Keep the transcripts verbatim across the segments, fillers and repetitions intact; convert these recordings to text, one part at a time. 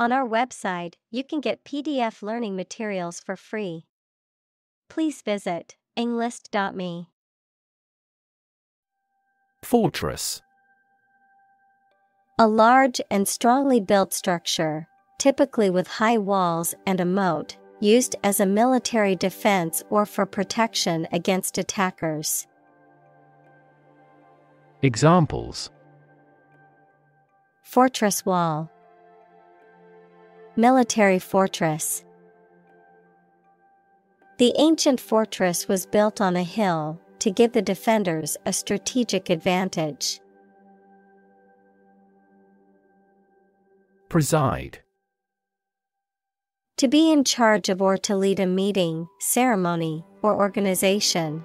On our website, you can get P D F learning materials for free. Please visit englist dot me. Fortress. A large and strongly built structure, typically with high walls and a moat, used as a military defense or for protection against attackers. Examples: fortress wall, military fortress. The ancient fortress was built on a hill to give the defenders a strategic advantage. Preside. To be in charge of or to lead a meeting, ceremony, or organization.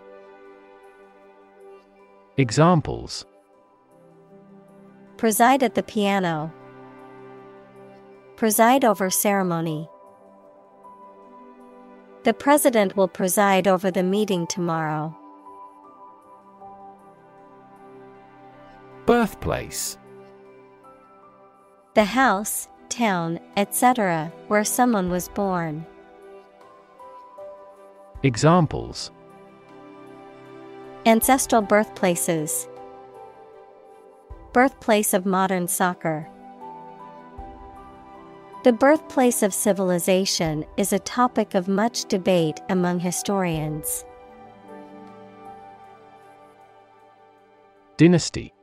Examples: preside at the piano, preside over ceremony. The president will preside over the meeting tomorrow. Birthplace. The house, town, et cetera, where someone was born. Examples: ancestral birthplaces, birthplace of modern soccer. The birthplace of civilization is a topic of much debate among historians. Dynasty.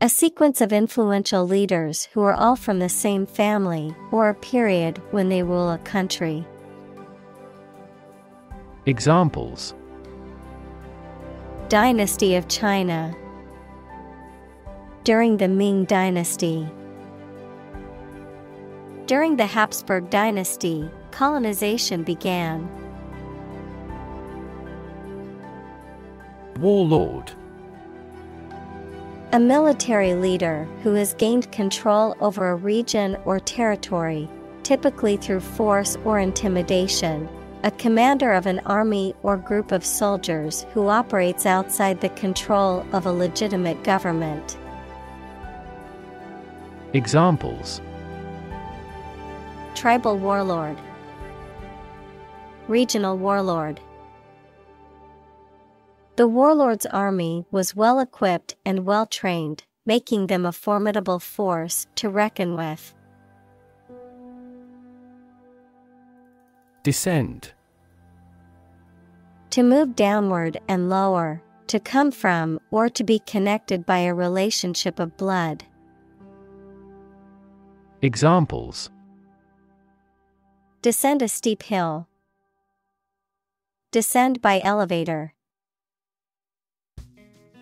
A sequence of influential leaders who are all from the same family or a period when they rule a country. Examples: dynasty of China, during the Ming Dynasty. During the Habsburg Dynasty, colonization began. Warlord. A military leader who has gained control over a region or territory, typically through force or intimidation, a commander of an army or group of soldiers who operates outside the control of a legitimate government. Examples: tribal warlord, regional warlord. The warlord's army was well equipped and well trained, making them a formidable force to reckon with. Descend. To move downward and lower, to come from or to be connected by a relationship of blood. Examples: descend a steep hill, descend by elevator.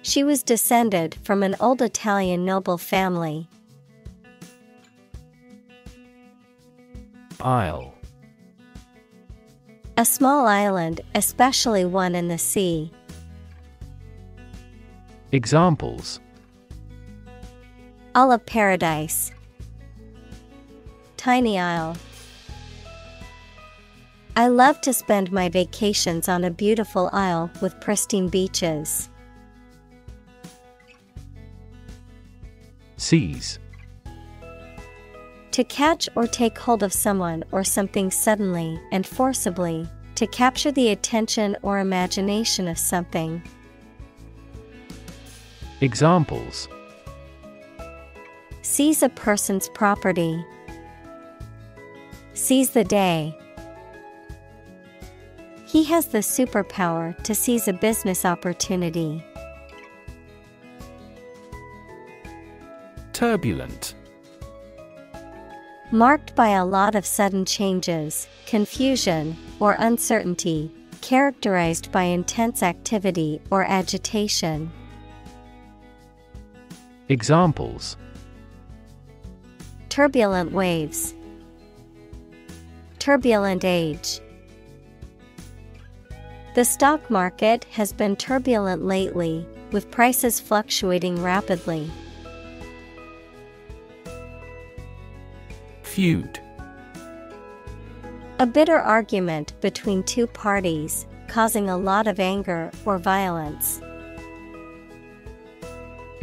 She was descended from an old Italian noble family. Isle. A small island, especially one in the sea. Examples: isle of paradise, tiny isle. I love to spend my vacations on a beautiful isle with pristine beaches. Seize. To catch or take hold of someone or something suddenly and forcibly, to capture the attention or imagination of something. Examples: seize a person's property, seize the day. He has the superpower to seize a business opportunity. Turbulent. Marked by a lot of sudden changes, confusion, or uncertainty, characterized by intense activity or agitation. Examples: turbulent waves, turbulent age. The stock market has been turbulent lately, with prices fluctuating rapidly. Feud. A bitter argument between two parties, causing a lot of anger or violence.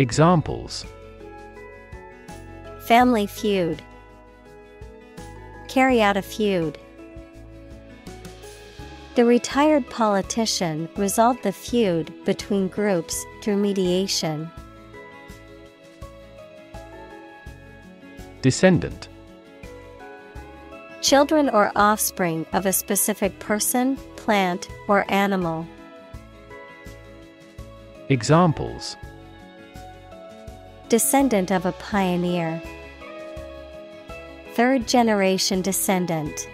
Examples: family feud, carry out a feud. The retired politician resolved the feud between groups through mediation. Descendant. Children or offspring of a specific person, plant, or animal. Examples. Descendant of a pioneer. Third generation descendant.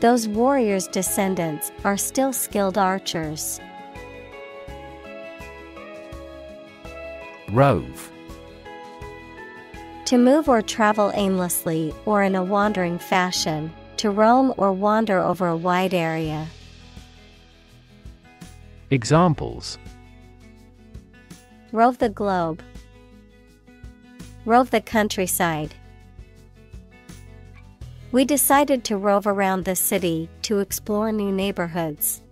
Those warriors' descendants are still skilled archers. Rove. To move or travel aimlessly or in a wandering fashion, to roam or wander over a wide area. Examples. Rove the globe. Rove the countryside. We decided to rove around the city to explore new neighborhoods.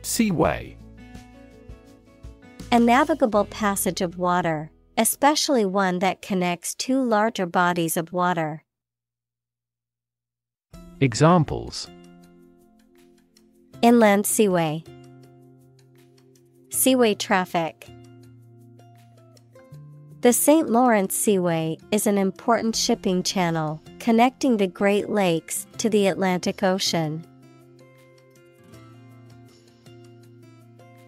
Seaway. A navigable passage of water, especially one that connects two larger bodies of water. Examples. Inland seaway. Seaway traffic. The Saint Lawrence Seaway is an important shipping channel connecting the Great Lakes to the Atlantic Ocean.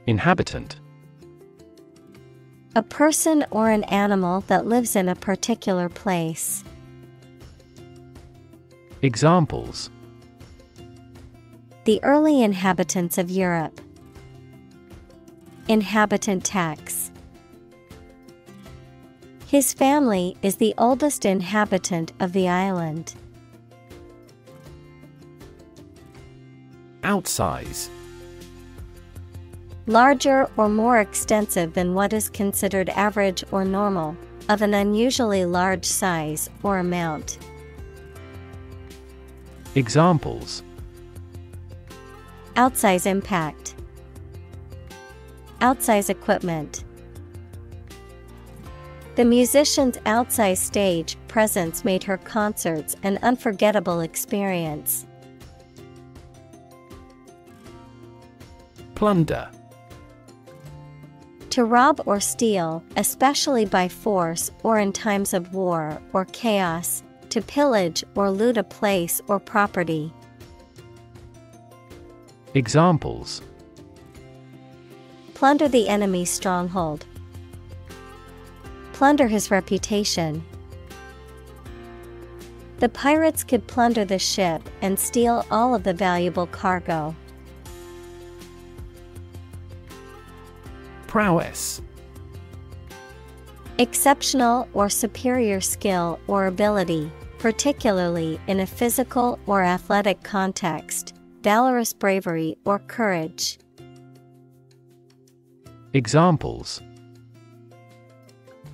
Inhabitant. A person or an animal that lives in a particular place. Examples. The early inhabitants of Europe. Inhabitant tax. His family is the oldest inhabitant of the island. Outsize. Larger or more extensive than what is considered average or normal, of an unusually large size or amount. Examples. Outsize impact. Outsize equipment. The musician's outsized stage presence made her concerts an unforgettable experience. Plunder. To rob or steal, especially by force or in times of war or chaos, to pillage or loot a place or property. Examples. Plunder the enemy's stronghold. Plunder his reputation. The pirates could plunder the ship and steal all of the valuable cargo. Prowess. Exceptional or superior skill or ability, particularly in a physical or athletic context, valorous bravery or courage. Examples.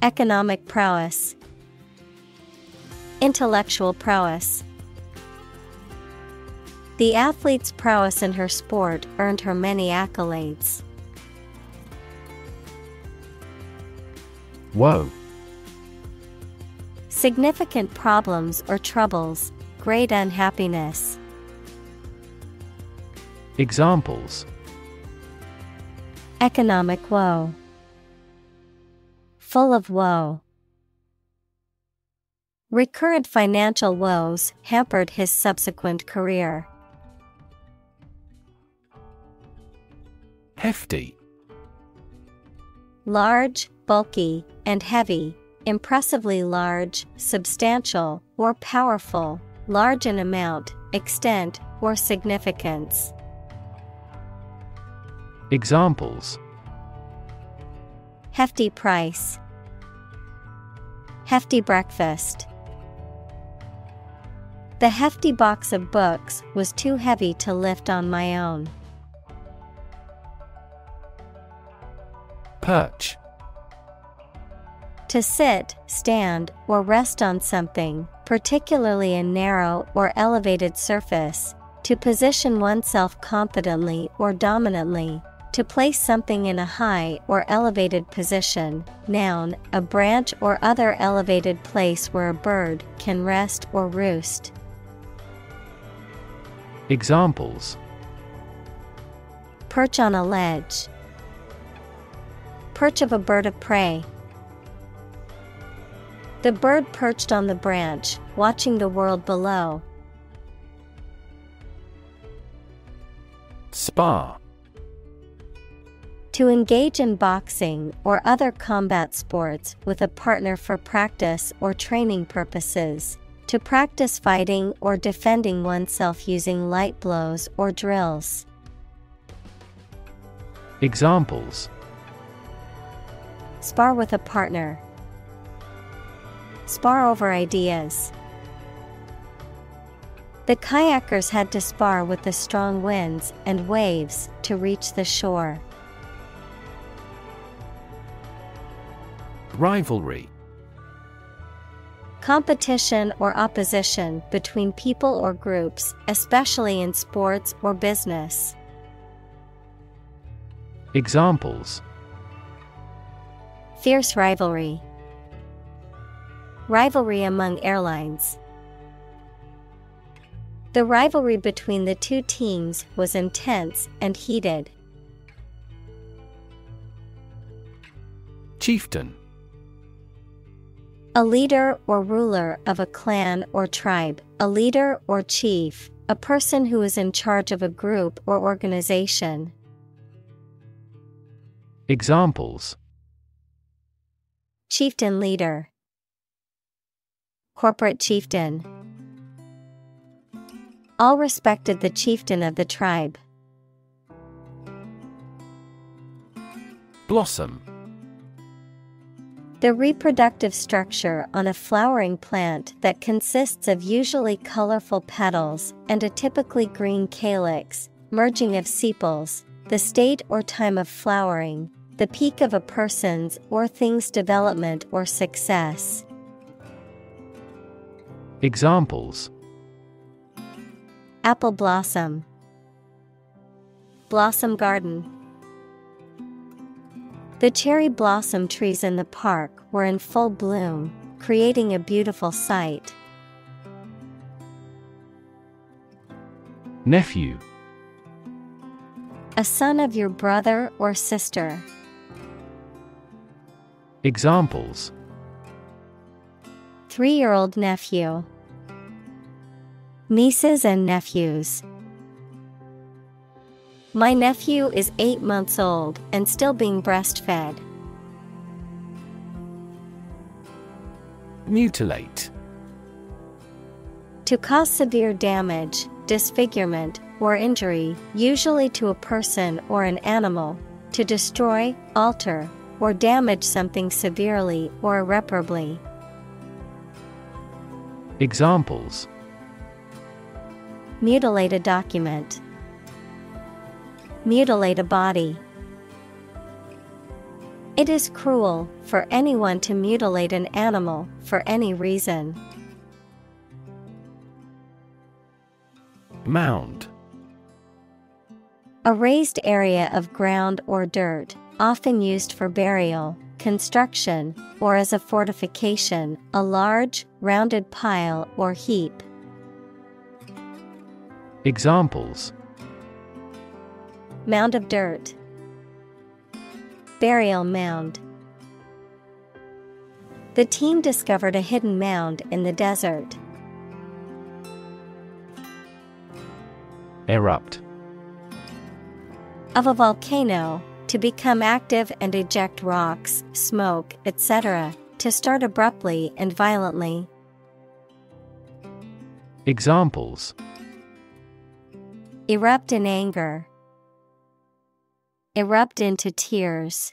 Economic prowess. Intellectual prowess. The athlete's prowess in her sport earned her many accolades. Woe. Significant problems or troubles, great unhappiness. Examples. Economic woe. Full of woe. Recurrent financial woes hampered his subsequent career. Hefty. Large, bulky, and heavy, impressively large, substantial, or powerful, large in amount, extent, or significance. Examples. Hefty price. Hefty breakfast. The hefty box of books was too heavy to lift on my own. Perch. To sit, stand, or rest on something, particularly a narrow or elevated surface, to position oneself confidently or dominantly, To place something in a high or elevated position, noun, a branch or other elevated place where a bird can rest or roost. Examples: perch on a ledge. Perch of a bird of prey. The bird perched on the branch, watching the world below. Spar. To engage in boxing or other combat sports with a partner for practice or training purposes. To practice fighting or defending oneself using light blows or drills. Examples: spar with a partner. Spar over ideas. The kayakers had to spar with the strong winds and waves to reach the shore. Rivalry. Competition or opposition between people or groups, especially in sports or business. Examples: fierce rivalry. Rivalry among airlines. The rivalry between the two teams was intense and heated. Chieftain. A leader or ruler of a clan or tribe, a leader or chief, a person who is in charge of a group or organization. Examples: chieftain leader. Corporate chieftain. All respected the chieftain of the tribe. Blossom. The reproductive structure on a flowering plant that consists of usually colorful petals and a typically green calyx, merging of sepals, the state or time of flowering, the peak of a person's or thing's development or success. Examples: apple blossom. Blossom garden. The cherry blossom trees in the park were in full bloom, creating a beautiful sight. Nephew. A son of your brother or sister. Examples: three-year-old nephew. Nieces and nephews. My nephew is eight months old and still being breastfed. Mutilate. To cause severe damage, disfigurement, or injury, usually to a person or an animal, to destroy, alter, or damage something severely or irreparably. Examples: mutilate a document. Mutilate a body. It is cruel for anyone to mutilate an animal for any reason. Mound. A raised area of ground or dirt, often used for burial, construction, or as a fortification, a large, rounded pile or heap. Examples: mound of dirt. Burial mound. The team discovered a hidden mound in the desert. Erupt. Of a volcano, to become active and eject rocks, smoke, et cetera, to start abruptly and violently. Examples: erupt in anger. Erupt into tears.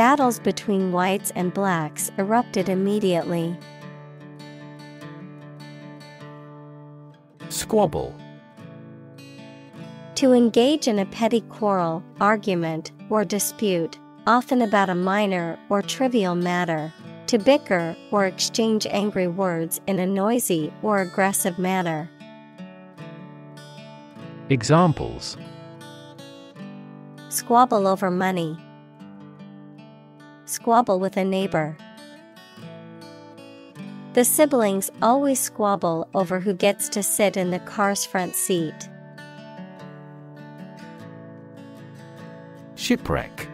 Battles between whites and blacks erupted immediately. Squabble. To engage in a petty quarrel, argument, or dispute, often about a minor or trivial matter, to bicker or exchange angry words in a noisy or aggressive manner. Examples: Squabble over money. Squabble with a neighbor. The siblings always squabble over who gets to sit in the car's front seat. Shipwreck.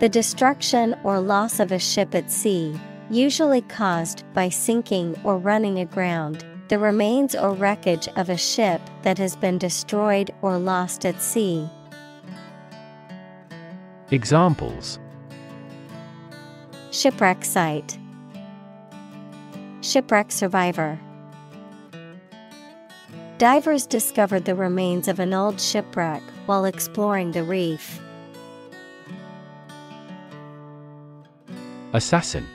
The destruction or loss of a ship at sea, usually caused by sinking or running aground, the remains or wreckage of a ship that has been destroyed or lost at sea. Examples: shipwreck site, shipwreck survivor. Divers discovered the remains of an old shipwreck while exploring the reef. Assassin.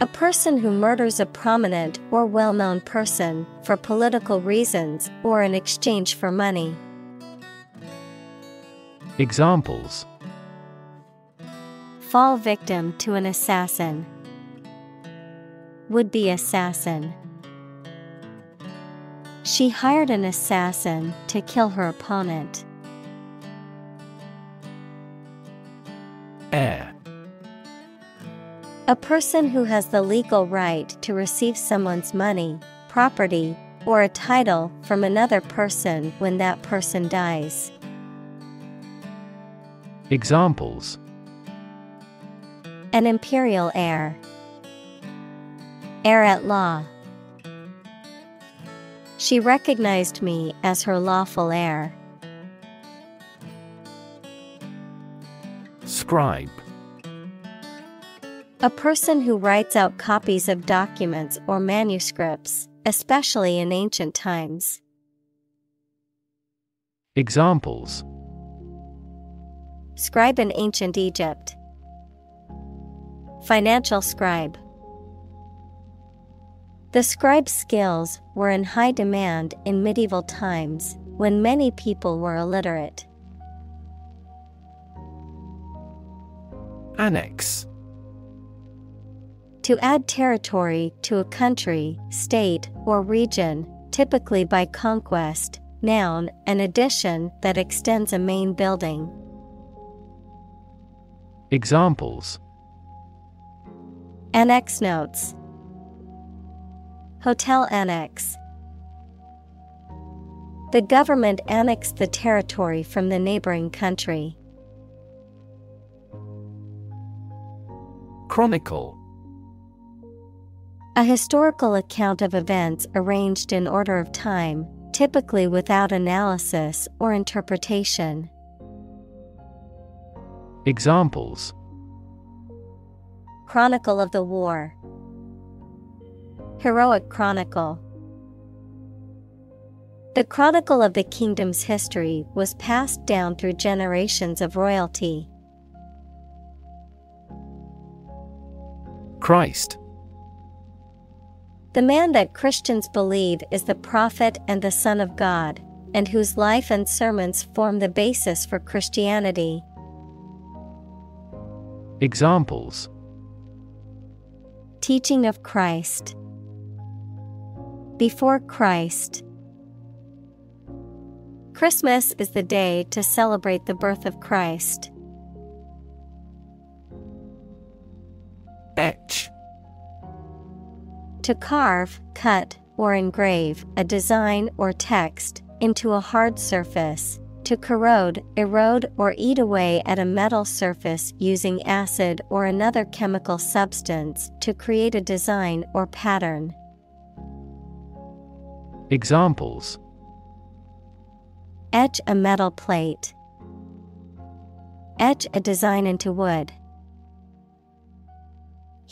A person who murders a prominent or well-known person for political reasons or in exchange for money. Examples: fall victim to an assassin, would-be assassin. She hired an assassin to kill her opponent. Heir. A person who has the legal right to receive someone's money, property, or a title from another person when that person dies. Examples: an imperial heir, heir at law. She recognized me as her lawful heir. Scribe. A person who writes out copies of documents or manuscripts, especially in ancient times. Examples: scribe in ancient Egypt, financial scribe. The scribe's skills were in high demand in medieval times, when many people were illiterate. Annex. To add territory to a country, state, or region, typically by conquest. Noun, an addition that extends a main building. Examples: annex notes, hotel annex. The government annexed the territory from the neighboring country. Chronicle. A historical account of events arranged in order of time, typically without analysis or interpretation. Examples: chronicle of the war, heroic chronicle. The chronicle of the kingdom's history was passed down through generations of royalty. Christ. The man that Christians believe is the prophet and the Son of God, and whose life and sermons form the basis for Christianity. Examples: teaching of Christ, before Christ. Christmas is the day to celebrate the birth of Christ. Etch. To carve, cut, or engrave a design or text into a hard surface. To corrode, erode, or eat away at a metal surface using acid or another chemical substance to create a design or pattern. Examples: etch a metal plate, etch a design into wood.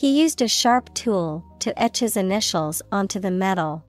He used a sharp tool to etch his initials onto the metal.